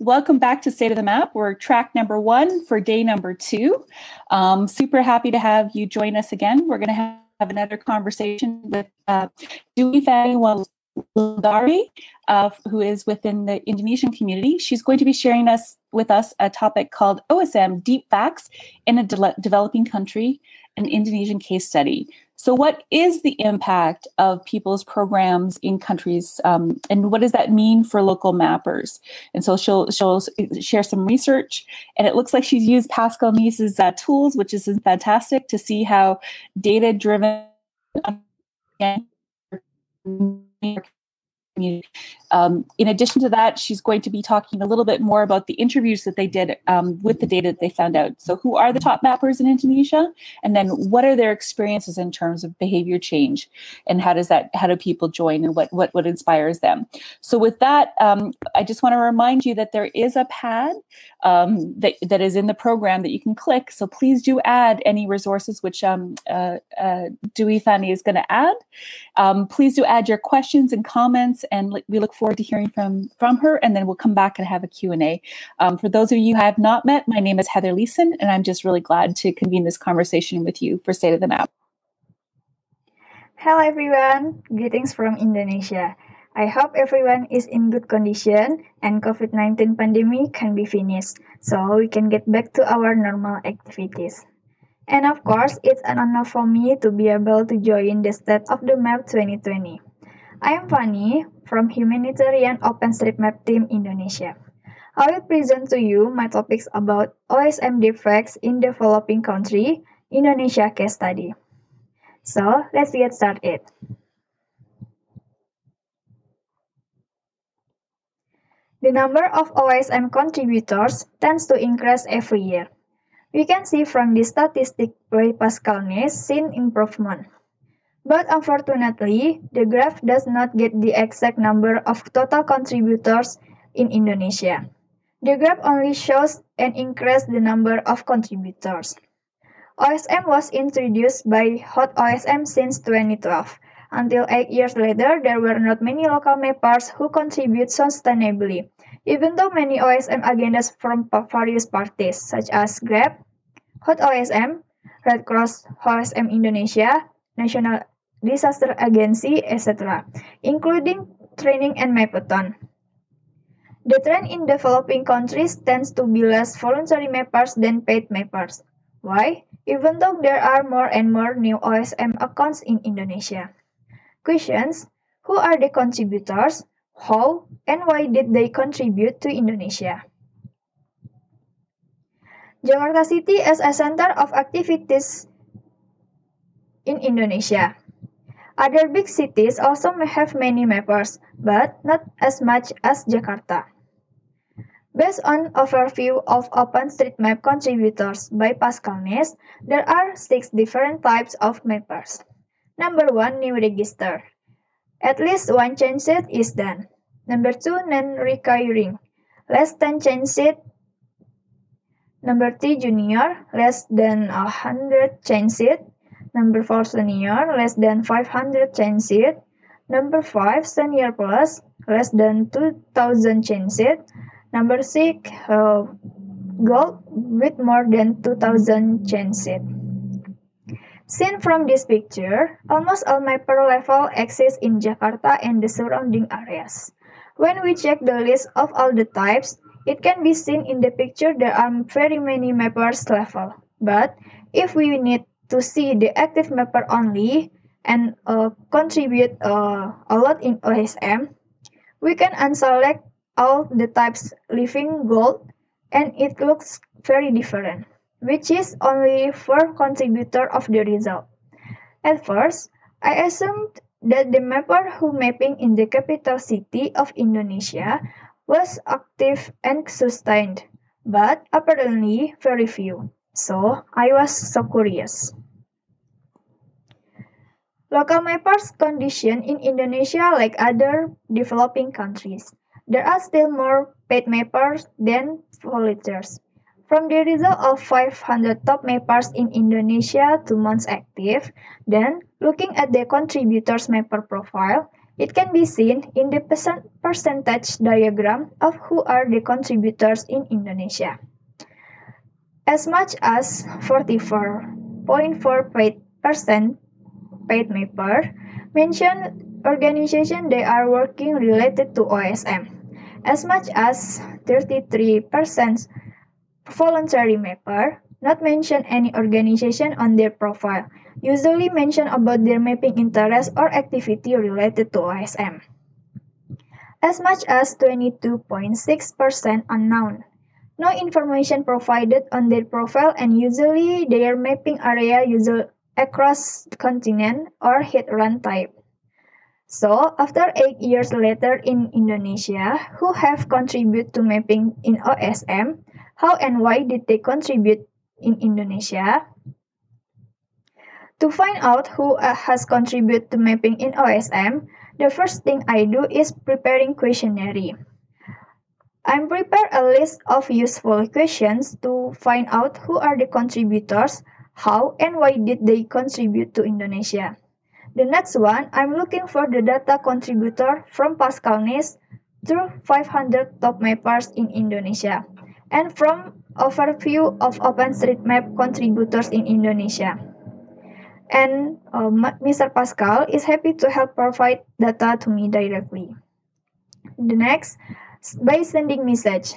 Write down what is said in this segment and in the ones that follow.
Welcome back to State of the Map. We're track number one for day number two. Super happy to have you join us again. We're going to have another conversation with Fanny Wulandari, who is within the Indonesian community. She's going to be sharing with us a topic called OSM Deep Facts in a Developing Country, an Indonesian Case Study. So what is the impact of people's programs in countries, and what does that mean for local mappers? And so she'll share some research, and it looks like she's used Pascal Neis's tools, which is fantastic to see how data-driven in addition to that, she's going to be talking a little bit more about the interviews that they did with the data that they found out. So who are the top mappers in Indonesia? And then what are their experiences in terms of behavior change? And how do people join, and what inspires them? So with that, I just want to remind you that there is a pad that is in the program that you can click. So please do add any resources which Fanny is going to add. Please do add your questions and comments, and we look forward to hearing from her, and then we'll come back and have a Q&A. For those of you who I have not met, my name is Heather Leeson, and I'm just really glad to convene this conversation with you for State of the Map. Hello everyone, greetings from Indonesia. I hope everyone is in good condition and COVID-19 pandemic can be finished, so we can get back to our normal activities. And of course, it's an honor for me to be able to join the State of the Map 2020. I am Fanny from Humanitarian OpenStreetMap Team Indonesia. I will present to you my topics about OSM Deep Facts in Developing Country, Indonesia Case Study. So, let's get started. The number of OSM contributors tends to increase every year. We can see from this statistic by Pascal Neis seen improvement. But unfortunately, the graph does not get the exact number of total contributors in Indonesia. The graph only shows an increase in the number of contributors. OSM was introduced by Hot OSM since 2012. Until 8 years later, there were not many local mappers who contribute sustainably, even though many OSM agendas from various parties, such as Grab, Hot OSM, Red Cross OSM Indonesia, National Disaster Agency, etc., including training and Mapathon. The trend in developing countries tends to be less voluntary mappers than paid mappers. Why? Even though there are more and more new OSM accounts in Indonesia. Questions: who are the contributors? How and why did they contribute to Indonesia? Jakarta City as a center of activities in Indonesia. Other big cities also have many mappers, but not as much as Jakarta. Based on overview of OpenStreetMap contributors by Pascal Neis, there are 6 different types of mappers. Number 1, new register. At least one change set is done. Number 2, non-recurring. Less than change set. Number 3, junior. Less than 100 change set. Number 4, senior, less than 500 change set. Number 5, senior plus, less than 2,000 change set. Number 6, gold with more than 2,000 change set. Seen from this picture, almost all mapper level exists in Jakarta and the surrounding areas. When we check the list of all the types, it can be seen in the picture there are very many mappers level. But if we need to see the active mapper only and contribute a lot in OSM, we can unselect all the types leaving gold, and it looks very different, which is only for contributor of the result. At first, I assumed that the mapper who mapping in the capital city of Indonesia was active and sustained, but apparently very few. So, I was so curious. Local mappers' condition in Indonesia, like other developing countries. There are still more paid mappers than volunteers. From the result of 500 top mappers in Indonesia 2 months active, then looking at the contributors' mapper profile, It can be seen in the percentage diagram of who are the contributors in Indonesia. As much as 44.4% paid mapper mentioned organizations they are working related to OSM. As much as 33% voluntary mapper not mention any organization on their profile, usually mention about their mapping interest or activity related to OSM. As much as 22.6% unknown. No information provided on their profile, and usually their mapping area usually across continent or hit-run type. So, after 8 years later in Indonesia, who have contributed to mapping in OSM? How and why did they contribute in Indonesia? To find out who has contributed to mapping in OSM, the first thing I do is preparing questionnaire. I prepare a list of useful questions to find out who are the contributors, how and why did they contribute to Indonesia. The next one, I'm looking for the data contributor from Pascal Neis through 500 top mappers in Indonesia and from overview of OpenStreetMap contributors in Indonesia. And Mr. Pascal is happy to help provide data to me directly. The next, by sending message.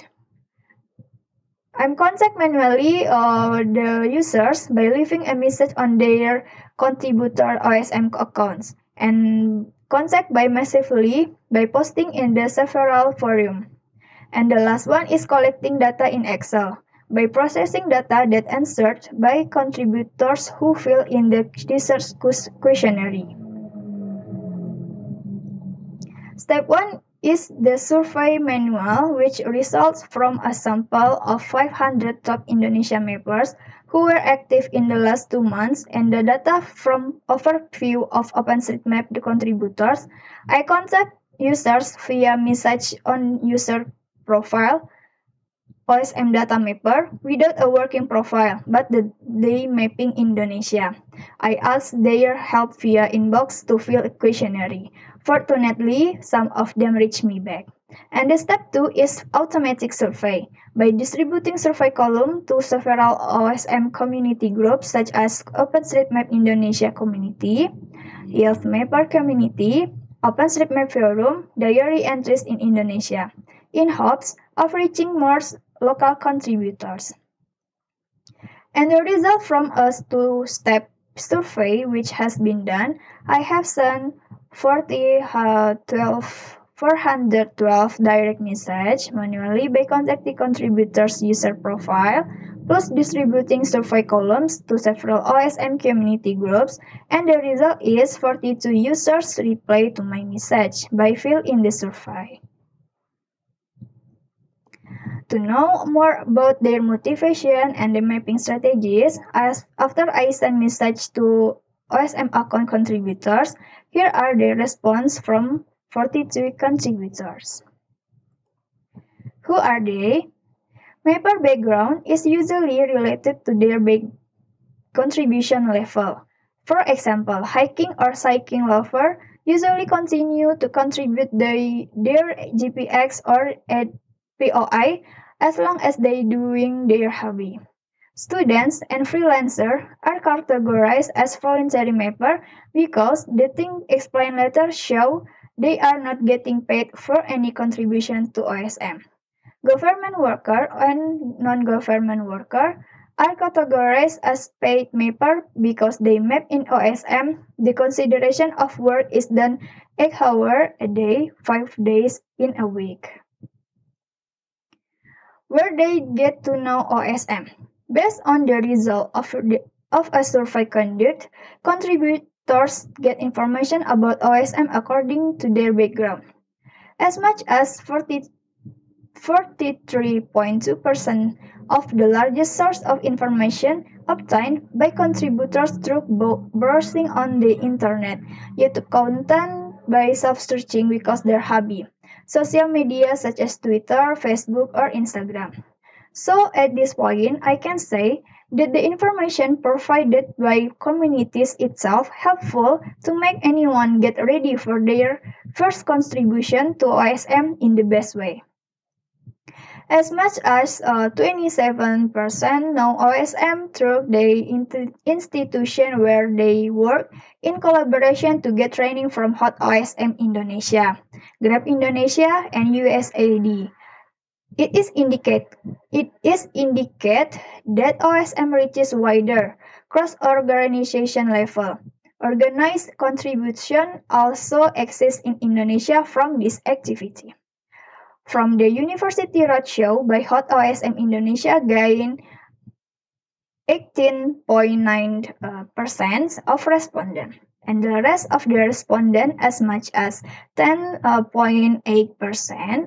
I'm contact manually the users by leaving a message on their contributor OSM accounts and contact by massively by posting in the several forums. And the last one is collecting data in Excel by processing data that answered by contributors who fill in the research questionnaire. Step 1 is the survey manual, which results from a sample of 500 top Indonesia mappers who were active in the last 2 months and the data from overview of OpenStreetMap contributors. I contact users via message on user profile, OSM data mapper, without a working profile, but they mapping Indonesia. I ask their help via inbox to fill a questionnaire. Fortunately, some of them reach me back. And the step 2 is automatic survey. By distributing survey column to several OSM community groups such as OpenStreetMap Indonesia Community, Youth Mapper Community, OpenStreetMap Forum, Diary Entries in Indonesia, in hopes of reaching more local contributors. And the result from a 2-step survey which has been done, I have sent 412 direct message manually by contacting contributors' user profile, plus distributing survey columns to several OSM community groups, and the result is 42 users reply to my message by fill in the survey. To know more about their motivation and the mapping strategies, after I send message to OSM account contributors, here are the response from 42 contributors. Who are they? Mapper background is usually related to their contribution level. For example, hiking or cycling lover usually continue to contribute their GPX or POI as long as they doing their hobby. Students and freelancers are categorized as voluntary mapper because the thing explained later show they are not getting paid for any contribution to OSM. Government worker and non-government worker are categorized as paid mapper because they map in OSM. The consideration of work is done 8 hours a day, 5 days in a week. Where they get to know OSM. Based on the result of a survey conduct, contributors get information about OSM according to their background. As much as 43.2% of the largest source of information obtained by contributors through browsing on the internet, YouTube content by self-searching because their hobby, social media such as Twitter, Facebook, or Instagram. So, at this point, I can say that the information provided by communities itself helpful to make anyone get ready for their first contribution to OSM in the best way. As much as 27% know OSM through the institution where they work in collaboration to get training from Hot OSM Indonesia, Grab Indonesia, and USAID. It is indicate that OSM reaches wider cross-organization level. Organized contribution also exists in Indonesia from this activity. From the University Roadshow by Hot OSM Indonesia gained 18.9% of respondents, and the rest of the respondents, as much as 10.8%,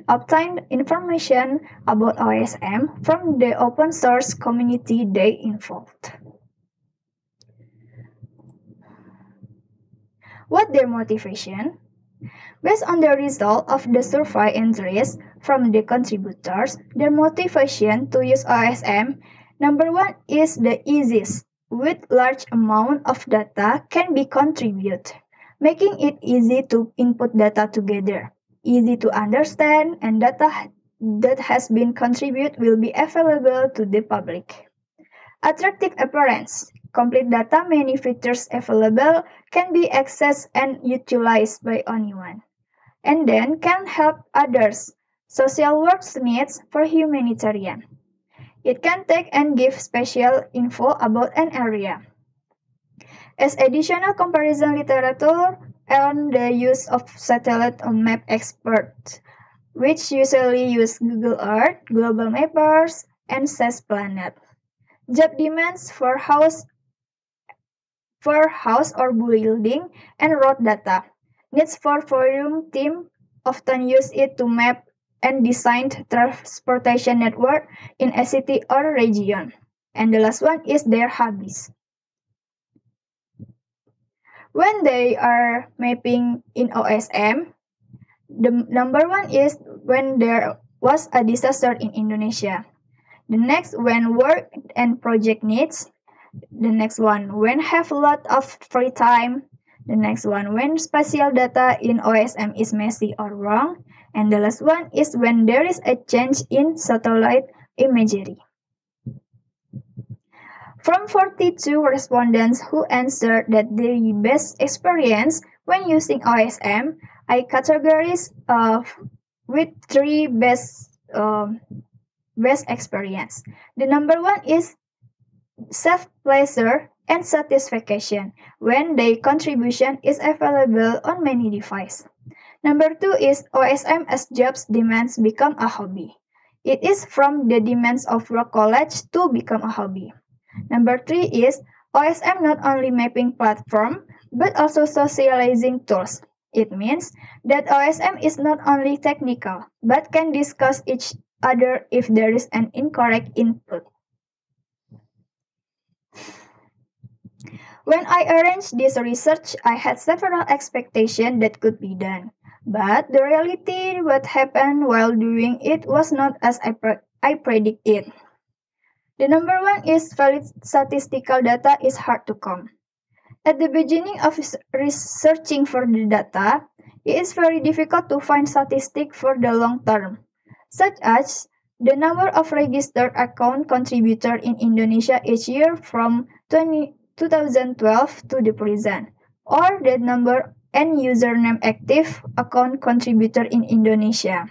obtained information about OSM from the open source community they involved. What their motivation? Based on the result of the survey entries from the contributors, their motivation to use OSM, number one, is the easiest, with large amount of data can be contributed, making it easy to input data together, easy to understand, and data that has been contributed will be available to the public. Attractive appearance. Complete data, many features available, can be accessed and utilized by anyone, and then can help others. Social work's needs for humanitarian. It can take and give special info about an area. As additional comparison literature and the use of satellite map experts, which usually use Google Earth, Global Mappers, and SAS Planet. Job demands for house or building and road data. Needs for forum team often use it to map and design transportation network in a city or region. And the last one is their hobbies. When they are mapping in OSM, the number one is when there was a disaster in Indonesia. The next, when work and project needs. The next one, when have a lot of free time. The next one, when spatial data in OSM is messy or wrong. And the last one is when there is a change in satellite imagery. From 42 respondents who answered that their best experience when using OSM, I categorize with three best experience. The number one is self-pleasure and satisfaction when their contribution is available on many devices. Number two is OSM as jobs demands become a hobby. It is from the demands of work college to become a hobby. Number three is OSM not only mapping platform, but also socializing tools. It means that OSM is not only technical, but can discuss each other if there is an incorrect input. When I arranged this research, I had several expectations that could be done, but the reality what happened while doing it was not as I predicted. The number one is valid statistical data is hard to come. At the beginning of researching for the data, it is very difficult to find statistics for the long term, such as the number of registered account contributors in Indonesia each year from 2012 to the present, or the number and username active account contributor in Indonesia.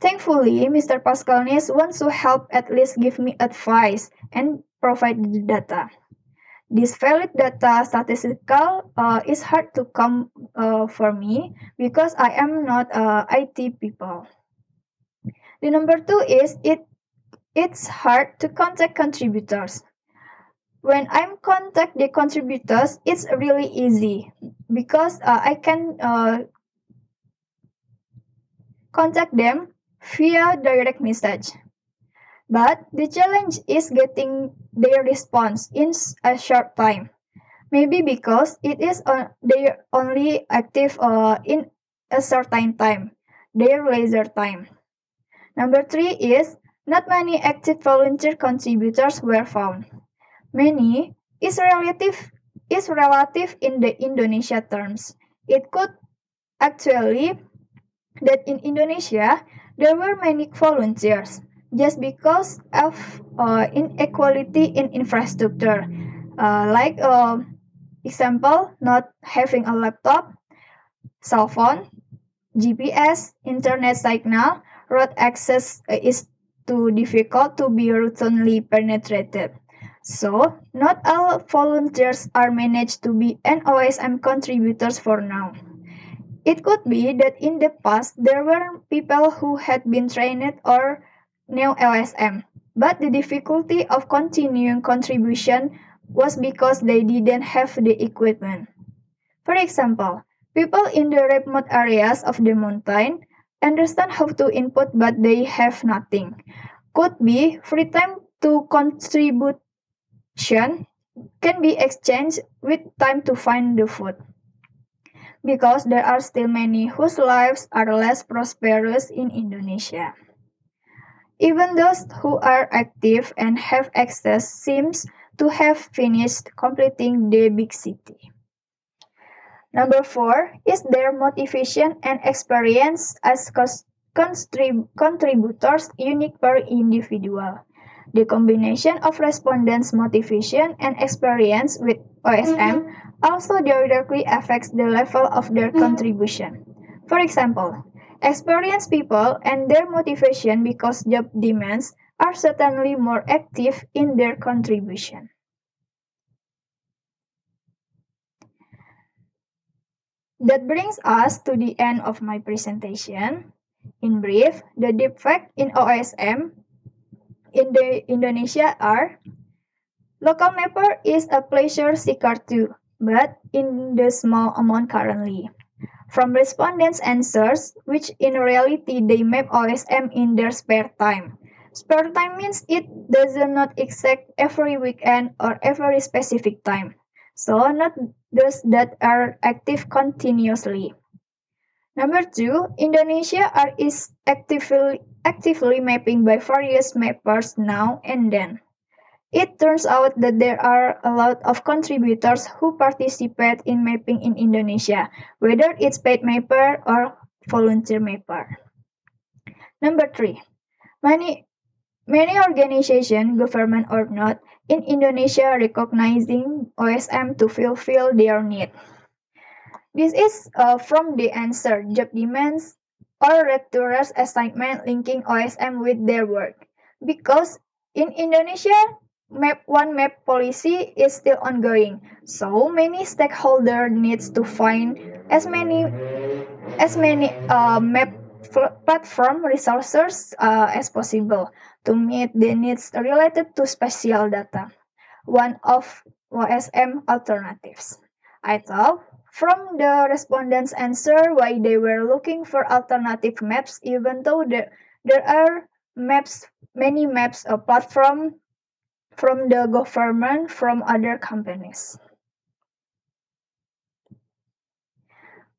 Thankfully, Mr. Pascal Neis wants to help at least give me advice and provide the data. This valid data statistical is hard to come for me because I am not IT people. The number two is it's hard to contact contributors. When I'm contact the contributors, it's really easy because I can contact them via direct message. But the challenge is getting their response in a short time. Maybe because it is they're only active in a certain time, their leisure time. Number three is not many active volunteer contributors were found. Many is relative in the Indonesia terms. It could actually that in Indonesia, there were many volunteers just because of inequality in infrastructure. Like example, not having a laptop, cell phone, GPS, internet signal, road access is too difficult to be routinely penetrated. So, not all volunteers are managed to be an OSM contributors for now. It could be that in the past, there were people who had been trained or new OSM, but the difficulty of continuing contribution was because they didn't have the equipment. For example, people in the remote areas of the mountain understand how to input, but they have nothing. Could be free time to contribution can be exchanged with time to find the food. Because there are still many whose lives are less prosperous in Indonesia. Even those who are active and have access seems to have finished completing the big city. Number 4 is their motivation and experience as contributors unique per individual. The combination of respondents' motivation and experience with OSM also directly affects the level of their contribution. For example, experienced people and their motivation because job demands are certainly more active in their contribution. That brings us to the end of my presentation. In brief, the deep fact in OSM in Indonesia are: local mapper is a pleasure seeker too, but in the small amount currently. From respondents' answers, which in reality they map OSM in their spare time. Spare time means it does not exact every weekend or every specific time, so not those that are active continuously. Number 2, Indonesia is actively mapping by various mappers now and then. It turns out that there are a lot of contributors who participate in mapping in Indonesia, whether it's paid mapper or volunteer mapper. Number 3, many organizations, government or not, in Indonesia recognizing OSM to fulfill their need. This is from the answer, job demands, or rector's assignment linking OSM with their work. Because in Indonesia, One Map Policy is still ongoing, so many stakeholders need to find as many map platform resources as possible to meet the needs related to spatial data, one of OSM alternatives. I thought, from the respondents' answer why they were looking for alternative maps, even though there are maps, many maps apart from the government, from other companies.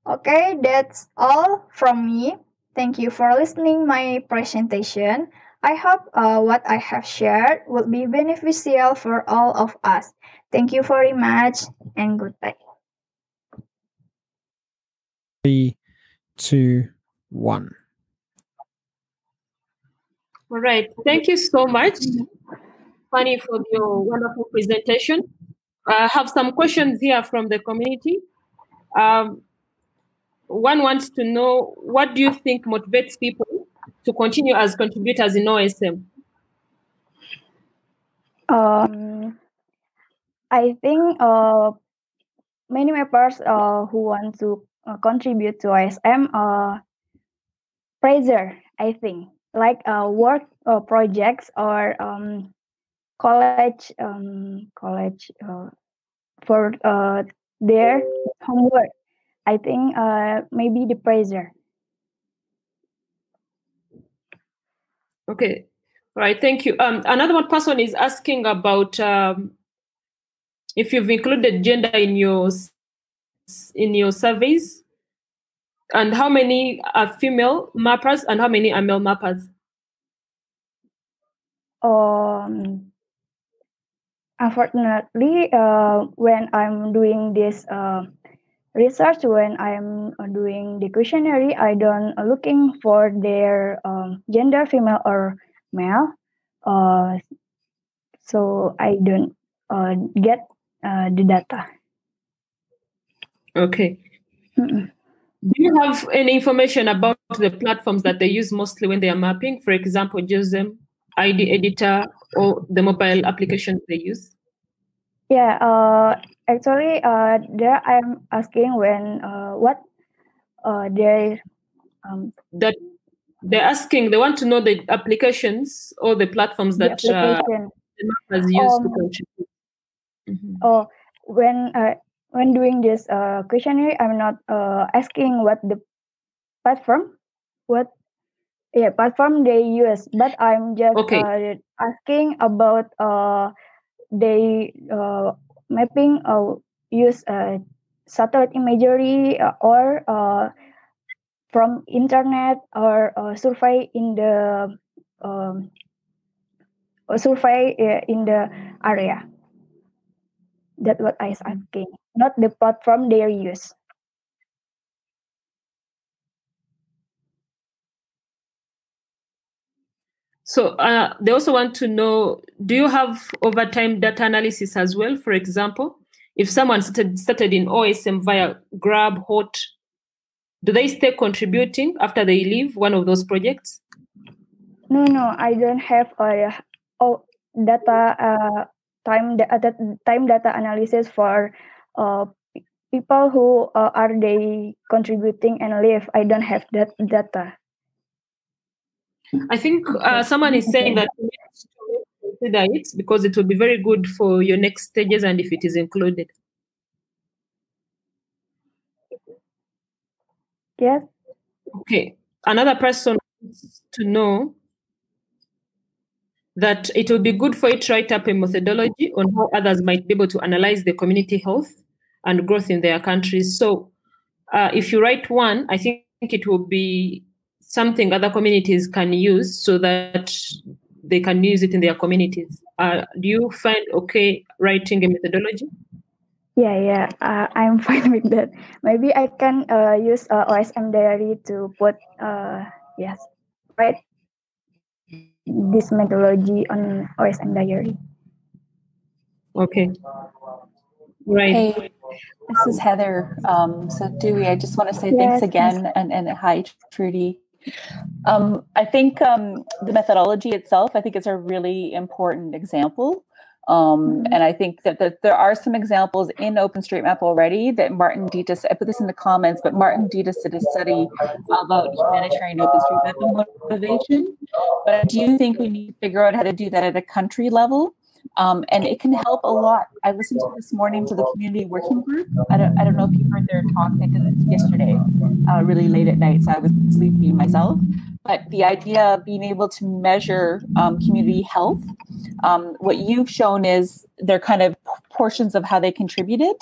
Okay, that's all from me. Thank you for listening my presentation. I hope what I have shared will be beneficial for all of us. Thank you very much and goodbye. 3, 2, 1. All right. Thank you so much, Fanny, for your wonderful presentation. I have some questions here from the community. One wants to know, what do you think motivates people to continue as contributors in OSM? I think many mappers who want to contribute to OSM pressure, I think, like work projects or college for their homework. I think maybe the pressure. Okay, all right, thank you. Another one person is asking about if you've included gender in your surveys, and how many are female mappers and how many are male mappers? Unfortunately, when I'm doing this research, when I'm doing the questionnaire, I don't looking for their gender, female or male. So I don't get the data. Okay. Mm-mm. Do you have any information about the platforms that they use mostly when they are mapping? For example, GeoZem, ID Editor, or the mobile applications they use? Yeah, actually, there I'm asking when what they that they're asking. They want to know the applications or the platforms that the map has used to contribute. Mm-hmm. Oh, when doing this questionnaire, I'm not asking what the platform, platform they use, but I'm just asking about they mapping or use satellite imagery or from internet or survey in the survey in the area. That's what I was asking, not the platform they use. So they also want to know, do you have over time data analysis as well? For example, if someone started in OSM via Grab, HOT, do they stay contributing after they leave one of those projects? No, I don't have data time data analysis for people who are they contributing and leave. I don't have that data. I think someone is saying that you need to consider it because it will be very good for your next stages and if it is included. Yes. Okay. Another person wants to know that it will be good for you to write up a methodology on how others might be able to analyze the community health and growth in their countries. So if you write one, I think it will be something other communities can use so that they can use it in their communities. Do you find okay writing a methodology? Yeah, I'm fine with that. Maybe I can use OSM diary to put, write this methodology on OSM diary. Okay. Right. Hey, this is Heather. So Dewey, I just want to say thanks again and hi, Trudy. I think the methodology itself, I think it's a really important example. And I think that there are some examples in OpenStreetMap already that Martin Dittus, I put this in the comments, but Martin Dittus did a study about humanitarian OpenStreetMap motivation. But I do think we need to figure out how to do that at a country level. And it can help a lot. I listened to this morning to the community working group. I don't know if you heard their talk. They did it yesterday, really late at night, so I was sleepy myself. But the idea of being able to measure community health, what you've shown is they're kind of portions of how they contributed.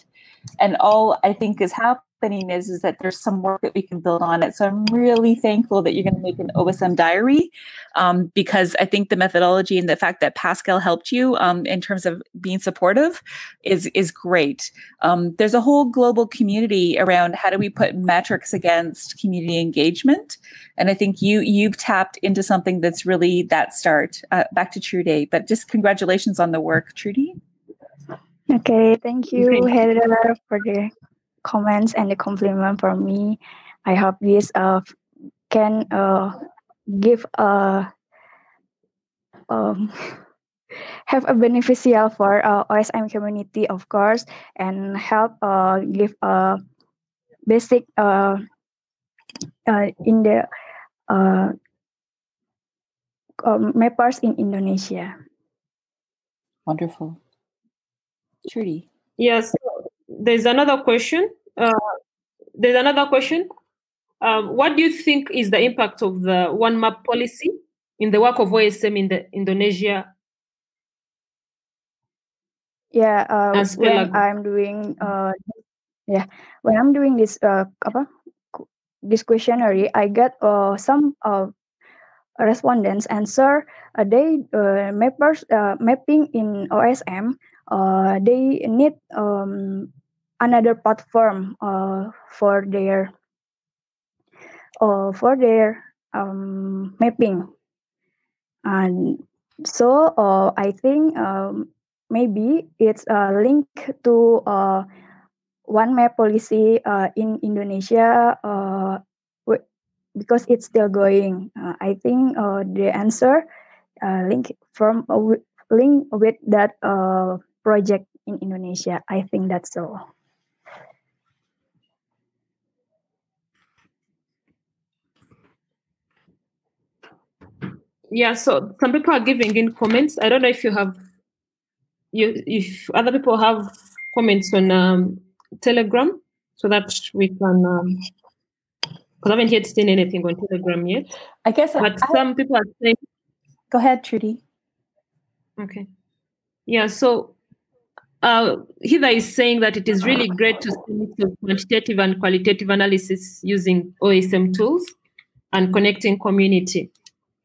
And all I think is happening is that there's some work that we can build on it. So I'm really thankful that you're going to make an OSM diary because I think the methodology and the fact that Pascal helped you in terms of being supportive is great. There's a whole global community around how do we put metrics against community engagement. And I think you've tapped into something that's really that start. Back to Trudy, but just congratulations on the work, Trudy. Okay, thank you, Heather, for the comments and the compliment from me. I hope this can give have a beneficial for OSM community, of course, and help give a basic in the mappers in Indonesia. Wonderful. Trudy. Yes, there's another question. What do you think is the impact of the One Map policy in the work of OSM in Indonesia? Yeah, when I'm doing this this questionnaire, I get some respondents answer. They mappers mapping in OSM. They need another platform for their mapping. And so I think maybe it's a link to One Map Policy in Indonesia, because it's still going. I think the answer link with that project in Indonesia. I think that's all. Yeah, so some people are giving in comments. I don't know if you have, if other people have comments on Telegram, so that we can, because I haven't yet seen anything on Telegram yet. I guess, but some people are saying. Go ahead, Trudy. Okay. Yeah, so Heather is saying that it is really great to see quantitative and qualitative analysis using OSM tools and connecting community.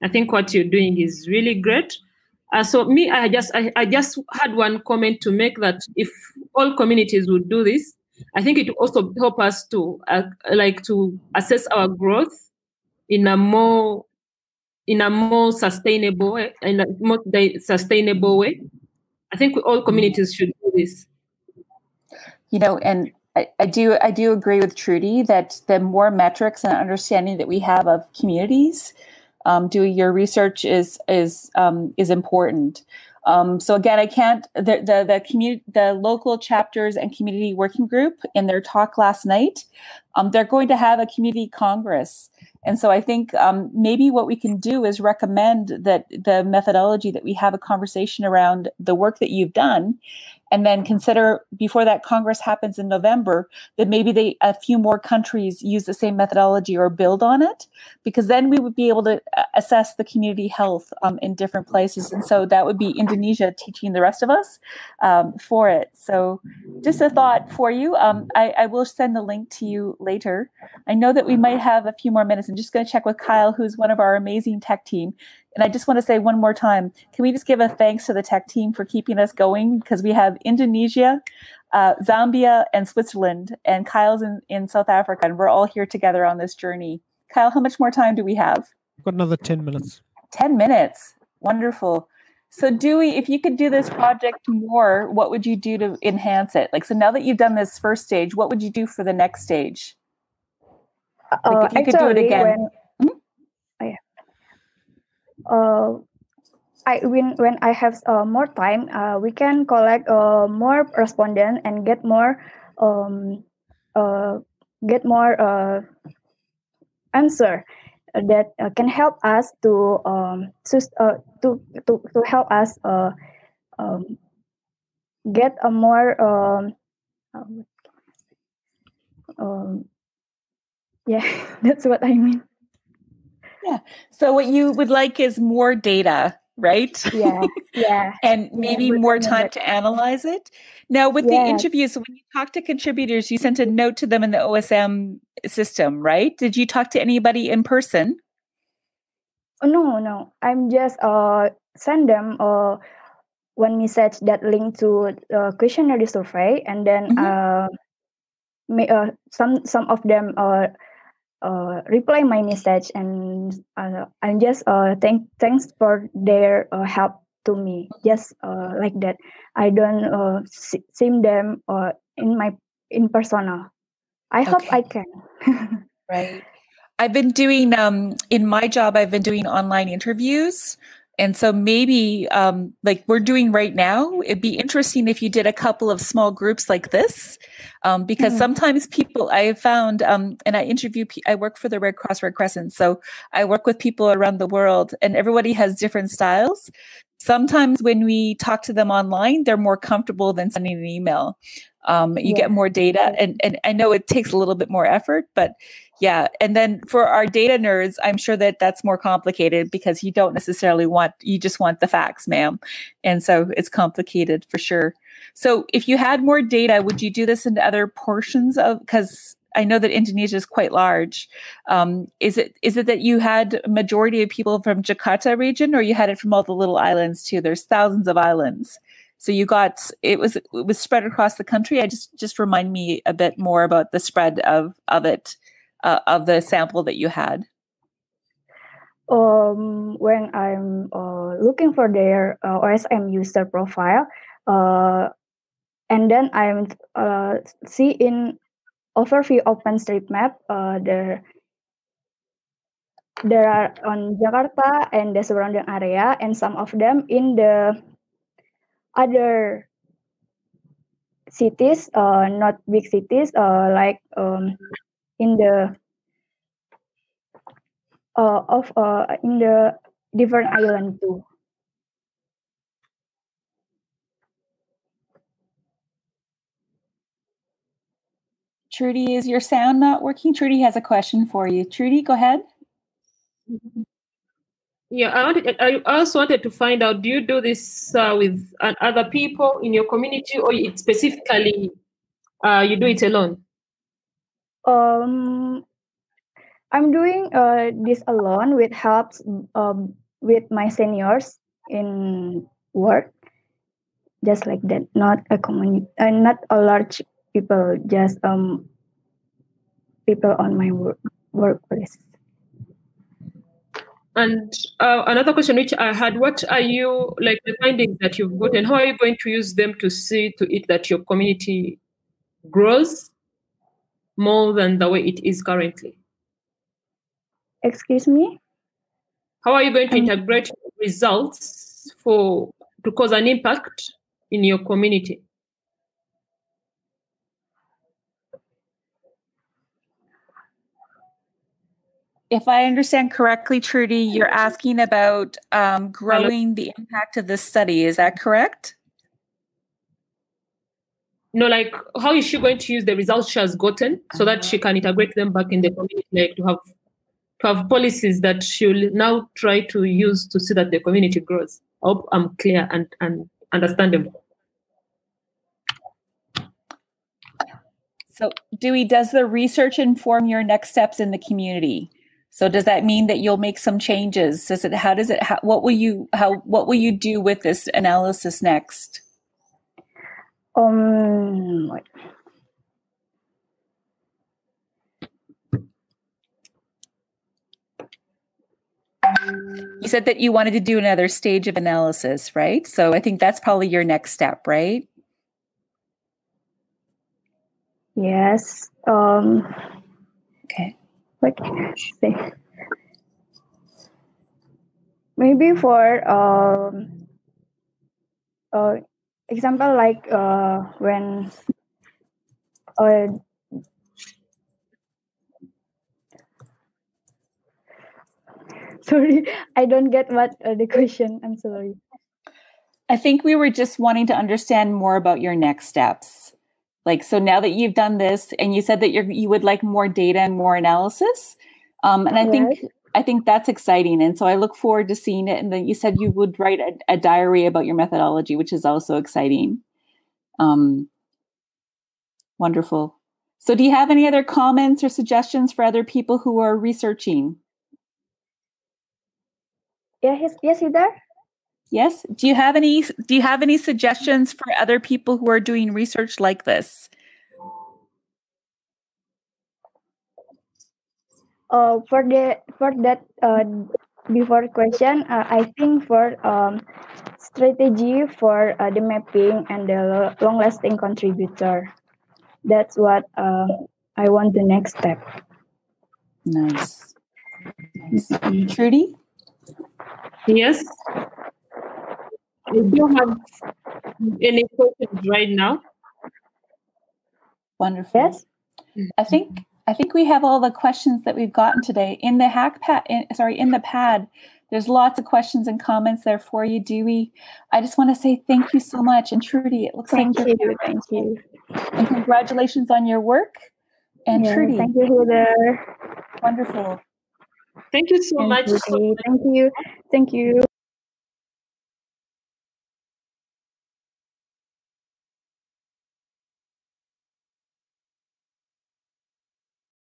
I think what you're doing is really great. So me, I just had one comment to make, that if all communities would do this, I think it will also help us to to assess our growth in a more sustainable way, I think all communities should do this. You know, and I do agree with Trudy that the more metrics and understanding that we have of communities, doing your research is important. So again, I can't, the local chapters and community working group in their talk last night, they're going to have a community congress. And so I think maybe what we can do is recommend that the methodology, that we have a conversation around the work that you've done, and then consider before that Congress happens in November that maybe a few more countries use the same methodology or build on it, because then we would be able to assess the community health in different places. And so that would be Indonesia teaching the rest of us for it. So just a thought for you. I will send the link to you later. I know that we might have a few more minutes. I'm just going to check with Kyle, who's one of our amazing tech team. And I just want to say one more time, can we just give a thanks to the tech team for keeping us going? Because we have Indonesia, Zambia, and Switzerland, and Kyle's in South Africa, and we're all here together on this journey. Kyle, how much more time do we have? We've got another 10 minutes. 10 minutes. Wonderful. So Dewey, if you could do this project more, what would you do to enhance it? Like, so now that you've done this first stage, what would you do for the next stage? Like, if you could do it again. When I have more time, we can collect more respondents and get more answer that can help us to help us get a more yeah, that's what I mean. Yeah. So what you would like is more data, right? Yeah. Yeah. And maybe more time to analyze it. Now with the interviews, so when you talk to contributors, you sent a note to them in the OSM system, right? Did you talk to anybody in person? No. I'm just send them one message that link to questionnaire survey, and then some of them reply my message, and I'm just thanks for their help to me. Just like that, I don't see them in personal. I hope I can. Right. I've been doing in my job, I've been doing online interviews. And so maybe like we're doing right now, it'd be interesting if you did a couple of small groups like this, because sometimes people, I have found, and I work for the Red Cross Red Crescent. So I work with people around the world, and everybody has different styles. Sometimes when we talk to them online, they're more comfortable than sending an email. You get more data, and I know it takes a little bit more effort, but yeah. And then for our data nerds, I'm sure that that's more complicated, because you don't necessarily want, you just want the facts, ma'am. And so it's complicated for sure. So if you had more data, would you do this in other portions of, because I know that Indonesia is quite large. Is it that you had a majority of people from Jakarta region, or you had it from all the little islands too? There's thousands of islands. So you got, it was spread across the country. I just remind me a bit more about the spread of it, of the sample that you had. When I'm looking for their OSM user profile, and then I'm see in overview OpenStreetMap, there are on Jakarta and the surrounding area, and some of them in the other cities, not big cities, like in the in the different island too. Trudy, is your sound not working? Trudy has a question for you. Trudy, go ahead. Yeah, I also wanted to find out, do you do this with other people in your community, or it specifically you do it alone? I'm doing this alone with helps with my seniors in work, just like that. Not a community, not a large people, just people on my workplace. And another question which I had, what are you, like the findings that you've gotten, how are you going to use them to see to it that your community grows more than the way it is currently? Excuse me? How are you going to integrate results to cause an impact in your community? If I understand correctly, Trudy, you're asking about growing the impact of this study. Is that correct? No, like how is she going to use the results she has gotten so that she can integrate them back in the community, like to have policies that she'll now try to use to see that the community grows? I hope I'm clear and understandable. So, Dewey, does the research inform your next steps in the community? So does that mean that you'll make some changes? Does it? How does it? What will you do with this analysis next? You said that you wanted to do another stage of analysis, right? So I think that's probably your next step, right? Yes. Okay. What can I say? Maybe for example, like when sorry, I don't get what the question. I'm sorry. I think we were just wanting to understand more about your next steps. Like, so now that you've done this and you said that you would like more data and more analysis. And I think that's exciting. And so I look forward to seeing it. And then you said you would write a diary about your methodology, which is also exciting. Wonderful. So do you have any other comments or suggestions for other people who are researching? Yeah, yes, you there? Yes. Do you have any suggestions for other people who are doing research like this? Before question, I think for strategy for the mapping and the long-lasting contributor. That's what I want the next step. Nice. Trudy? Yes. I don't have any questions right now. Wonderful. Yes. I think we have all the questions that we've gotten today in the pad. There's lots of questions and comments there for you, Dewey. I just want to say thank you so much, and Trudy, it looks like you're doing. Thank you. And congratulations on your work. And yeah, Trudy, thank you, Heather. Wonderful. Thank you so much. Thank you. Thank you.